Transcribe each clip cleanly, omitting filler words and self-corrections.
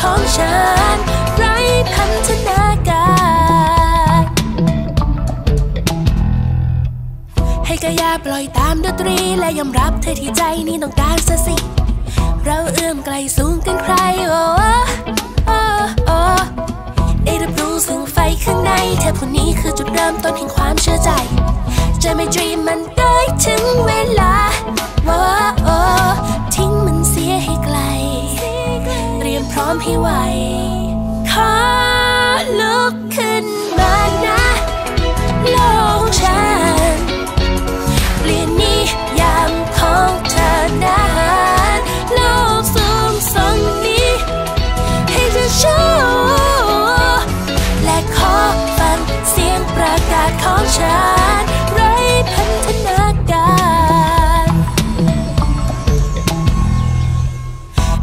ของฉันไร้พันธนาการให้กายาปล่อยตามดนตรีและยอมรับเธอที่ใจนี้ต้องการซะสิเราเอื้อมไกลสูงกันใครโอ้โอ้โอ้ได้รับรู้สึงไฟข้างในเธอคนนี้คือจุดเริ่มต้นแห่งความเชื่อใจJoin-my-dream มันได้ถึงเวลาโอ้โอ้ทิ้งมันเสียให้ไกลเตรียมพร้อมให้ไวขอลุกขึ้นมานะโลกฉันเปลี่ยนนิยามของเธอนะโลกสูงส่งนี้ให้เธอชูและขอฟังเสียงประกาศของฉัน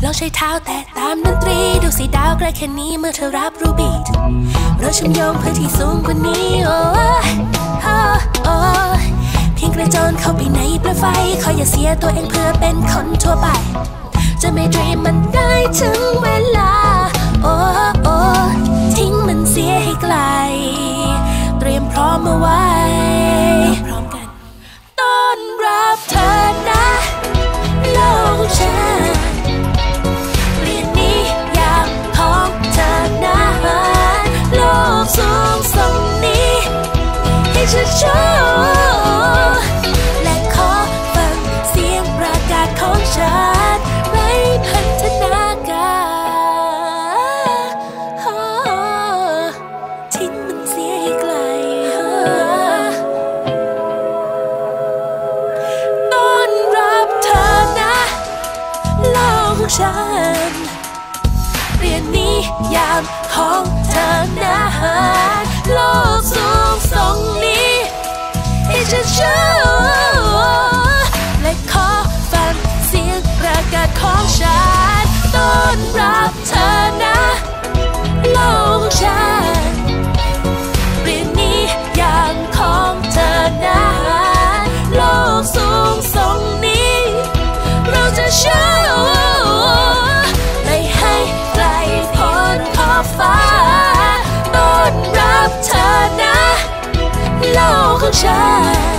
เราใช้เท้าแตะตามดนตรีดูสีดาวไกลแค่นี้เมื่อเธอรับรู้บีทเราเชื่อมโยงเพื่อที่สูงกว่านี้โอ้โอ้โอ้เพียงกระโจนเข้าไปในประไฟขออย่าเสียตัวเองเพื่อเป็นคนทั่วไปจะไม่ดรีมมันได้ถึงเวลาโอ้โอ้ทิ้งมันเสียให้ไกลเตรียมพร้อมเอาไว้ต้อนรับเธอนะโลกฉันสูงส่งนี้ให้เธอชูและขอฟังเสียงประกาศของฉันไร้พันธนาการทิ้งมันเสียให้ไกลต้อนรับเธอนะโลกฉันเปลี่ยนนิยามของเธอนะโลกสูงส่งนี้ให้ฉันชูและขอฟังเสียงประกาศของฉันต้อนรับเธอนะโลกฉันเปลี่ยนนิยามของเธอนะโลกสูงส่งนี้เราจะชูต้อนรับเธอนะโลกของฉัน